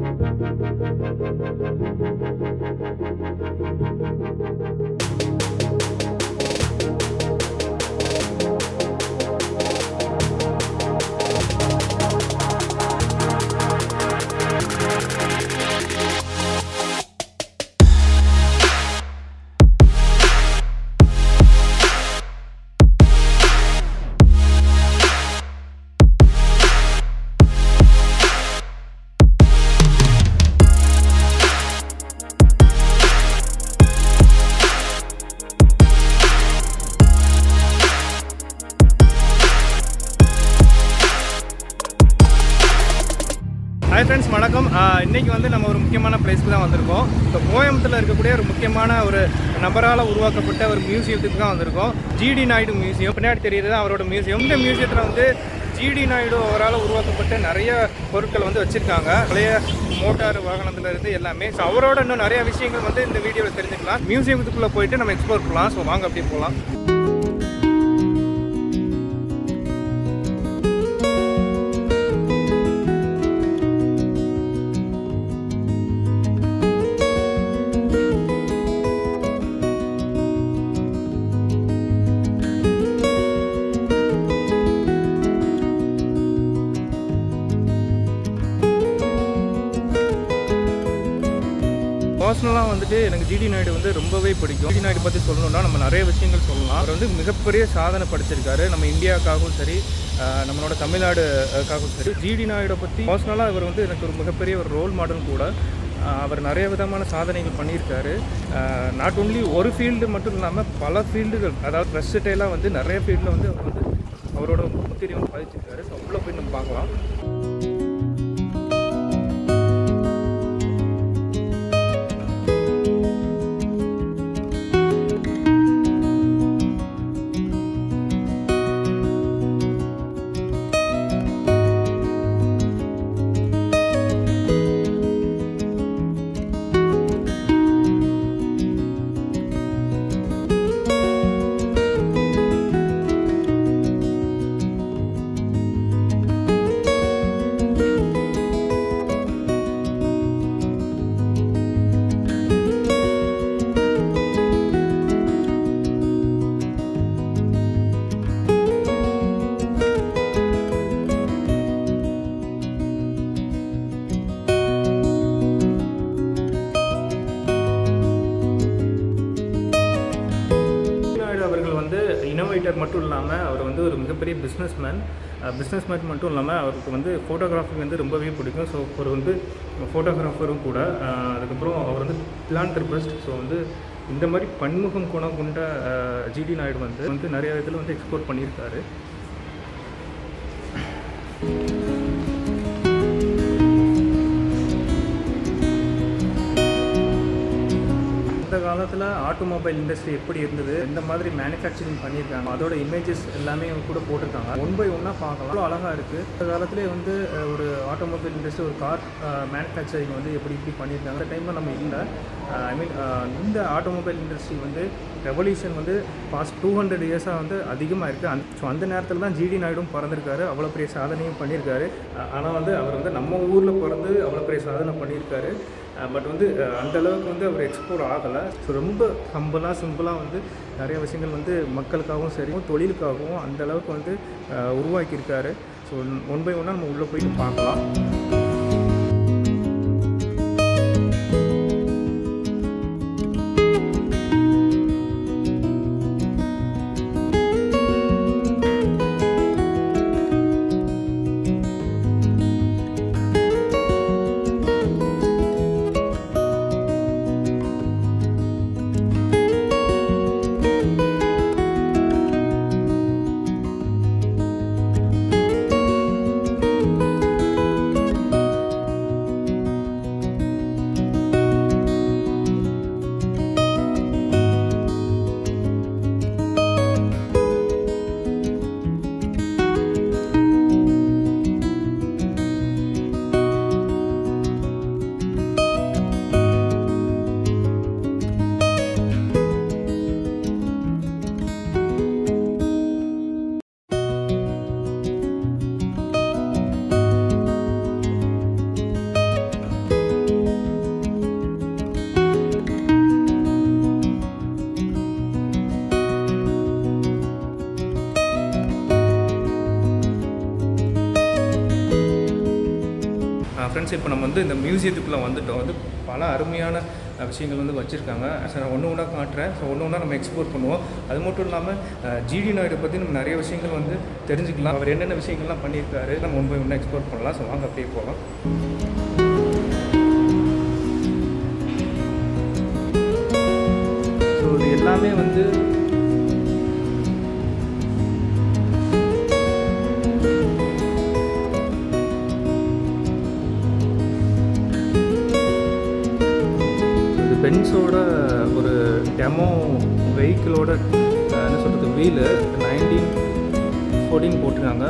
Hi friends, வணக்கம். இன்னைக்கு வந்து நம்ம ஒரு முக்கியமான பிளேஸ்க்கு தான் வந்திருக்கோம். இந்த கோயம்புத்தூர்ல இருக்கக்கூடிய ஒரு முக்கியமான ஒரு நபரால உருவாக்கப்பட்ட ஒரு மியூசியத்துக்கு தான் வந்திருக்கோம். GD Naidu museum. பின்னாடி தெரியுது அவரோட மியூசியம். இந்த மியூசியத்துல வந்து ஜிடி நாயுடு அவரால் உருவாக்கப்பட்ட நிறைய பொருட்கள் வந்து வச்சிருக்காங்க. பழைய மோட்டார் வாகனத்துல இருந்து எல்லாமே. ஸோ அவரோட இன்னும் நிறைய விஷயங்கள் வந்து இந்த வீடியோவில் தெரிஞ்சுக்கலாம். மியூசியத்துக்குள்ள போயிட்டு நம்ம எக்ஸ்ப்ளோர் பண்ணலாம். ஸோ வாங்க அப்படி போகலாம். பர்சனலாக வந்துட்டு எனக்கு ஜிடி நாயுடு வந்து ரொம்பவே பிடிக்கும். ஜிடி நாயுடு பற்றி சொல்லணும்னா நம்ம நிறைய விஷயங்கள் சொல்லலாம். அவர் வந்து மிகப்பெரிய சாதனை படைச்சிருக்காரு. நம்ம இந்தியாவுக்காகவும் சரி, நம்மளோட தமிழ்நாடுக்காகவும் சரி. ஜிடி நாயுடை பற்றி பர்சனலாக அவர் வந்து எனக்கு ஒரு மிகப்பெரிய ஒரு ரோல் மாடல் கூட. அவர் நிறைய விதமான சாதனைகள் பண்ணியிருக்காரு. நாட் ஓன்லி ஒரு ஃபீல்டு மட்டும் இல்லாமல் பல ஃபீல்டுகள், அதாவது ப்ரெஸ்டைலாக வந்து நிறைய ஃபீல்டில் வந்து அவர் வந்து அவரோட முத்திரை வந்து பதிச்சிருக்காரு. ஸோ அவ்வளோ போய் நம்ம பார்க்கலாம். இனோவேட்டர் மட்டும் இல்லாமல் அவர் வந்து ஒரு மிகப்பெரிய பிஸ்னஸ்மேன் மட்டும் இல்லாமல் அவருக்கு வந்து ஃபோட்டோகிராஃபி வந்து ரொம்பவே பிடிக்கும். ஸோ அவர் வந்து ஃபோட்டோகிராஃபரும் கூட. அதுக்கப்புறம் அவர் வந்து பிளான்ட்ரிபிஸ்ட். ஸோ வந்து இந்த மாதிரி பன்முகம் குணம் கொண்ட ஜிடி நாயுடு வந்து நிறைய விதத்தில் வந்து எக்ஸ்போர்ட் பண்ணியிருக்காரு. காலத்தில் ஆட்டோமொபைல் இண்டஸ்ட்ரி எப்படி இருந்தது, இந்த மாதிரி மேனுஃபேக்சரிங் பண்ணியிருக்காங்க, அதோட இமேஜஸ் எல்லாமே கூட போட்டிருக்காங்க. ஒன் பை ஒன்னாக பார்க்கலாம். அவ்வளோ அழகாக இருக்குது. இந்த காலத்திலே வந்து ஒரு ஆட்டோமொபைல் இண்டஸ்ட்ரி, ஒரு கார் மேனுஃபேக்சரிங் வந்து எப்படி பண்ணியிருக்காங்க. அந்த டைமில் நம்ம இல்லை, ஐ மீன் இந்த ஆட்டோமொபைல் இண்டஸ்ட்ரி வந்து ரெவல்யூஷன் வந்து பாஸ்ட் 200 இயர்ஸாக வந்து அதிகமாக இருக்குது. ஸோ அந்த நேரத்தில் தான் ஜிடி நாயுடும் பிறந்திருக்காரு. அவ்வளோ பெரிய சாதனையும் பண்ணியிருக்காரு. ஆனால் வந்து அவர் வந்து நம்ம ஊரில் பிறந்து அவ்வளோ பெரிய சாதனை பண்ணியிருக்காரு. பட் வந்து அந்தளவுக்கு வந்து அவர் எக்ஸ்போர்ட் ஆகலை. ஸோ ரொம்ப ஹம்பலாக சிம்பிளாக வந்து நிறைய விஷயங்கள் வந்து மக்களுக்காகவும் சரி, தொழிலுக்காகவும் அந்தளவுக்கு வந்து உருவாக்கியிருக்காரு. ஸோ ஒன் பை ஒன்னாக நம்ம உள்ளே போயிட்டு பார்க்கலாம். ஃப்ரெண்ட்ஸ் இப்போ நம்ம வந்து இந்த மியூசியத்துக்குள்ளே வந்துவிட்டோம். வந்து பல அருமையான விஷயங்கள் வந்து வச்சுருக்காங்க. ஸோ நான் ஒன்று ஒன்றா காட்டுறேன். ஸோ ஒன்று ஒன்றா நம்ம எக்ஸ்ப்ளோர் பண்ணுவோம். அது மட்டும் இல்லாமல் ஜிடி நாயுடு பற்றி நம்ம நிறைய விஷயங்கள் வந்து தெரிஞ்சுக்கலாம். அவர் என்னென்ன விஷயங்கள்லாம் பண்ணியிருக்காரு நம்ம ஒன்று போய் ஒன்றா எக்ஸ்ப்ளோர் பண்ணலாம். ஸோ வாங்க அப்படியே போகலாம். ஸோ இது எல்லாமே வந்து பென்ஸோட ஒரு டெமோ வெஹிக்கிளோட என்ன சொல்கிறது வீலு 1914 போட்டிருக்காங்க.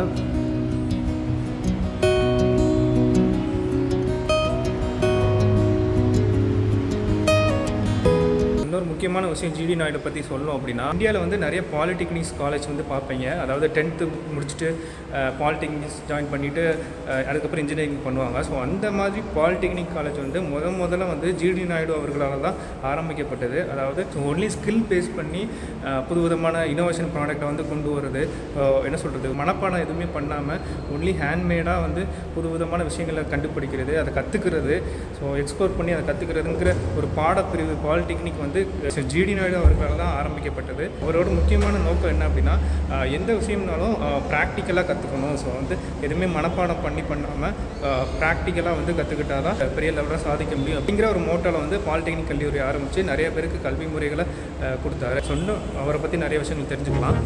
இன்னொரு முக்கியமான விஷயம் ஜிடி நாயுடு பற்றி சொல்லணும் அப்படின்னா, இந்தியாவில் வந்து நிறைய பாலிடெக்னிக்ஸ் காலேஜ் வந்து பார்ப்பீங்க. அதாவது 10th முடிச்சுட்டு பாலிடெக்னிக்ஸ் ஜாயின் பண்ணிவிட்டு அதுக்கப்புறம் இன்ஜினியரிங் பண்ணுவாங்க. ஸோ அந்த மாதிரி பாலிடெக்னிக் காலேஜ் வந்து முதல்ல வந்து ஜிடி நாயுடு அவர்களால் தான் ஆரம்பிக்கப்பட்டது. அதாவது ஒன்லி ஸ்கில் பேஸ் பண்ணி புதுவிதமான இனோவேஷன் ப்ராடக்டை வந்து கொண்டு வருது. என்ன சொல்கிறது, மனப்பாடம் எதுவுமே பண்ணாமல் ஒன்லி ஹேண்ட்மேடாக வந்து புதுவிதமான விஷயங்களை கண்டுபிடிக்கிறது, அதை கற்றுக்கிறது, ஸோ எக்ஸ்ப்ளோர் பண்ணி அதை கற்றுக்கிறதுங்கிற ஒரு பாடப்பிரிவு பாலிடெக்னிக் வந்து ஜிடி நாயுடு அவர்களால் தான் ஆரம்பிக்கப்பட்டது. அவரோட முக்கியமான நோக்கம் என்ன அப்படின்னா, எந்த விஷயம்னாலும் ப்ராக்டிக்கலாக கற்றுக்கணும். ஸோ வந்து எதுவுமே மனப்பாடம் பண்ணாமல் ப்ராக்டிக்கலாக வந்து கற்றுக்கிட்டால் தான் பெரிய லெவலில் சாதிக்க முடியும் அப்படிங்கிற ஒரு மோட்டோவில் வந்து பாலிடெக்னிக் கல்லூரி ஆரம்பித்து நிறைய பேருக்கு கல்வி முறைகளை கொடுத்தாரு. சொன்ன அவரை பற்றி நிறைய விஷயங்கள் தெரிஞ்சுக்கலாம்.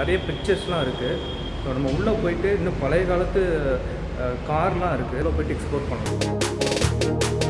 நிறைய பிக்சர்ஸ்லாம் இருக்குது. ஸோ நம்ம உள்ளே போயிட்டு இன்னும் பழைய காலத்து கார்லாம் இருக்குது, இதில் போய்ட்டு எக்ஸ்ப்ளோர் பண்ணணும்.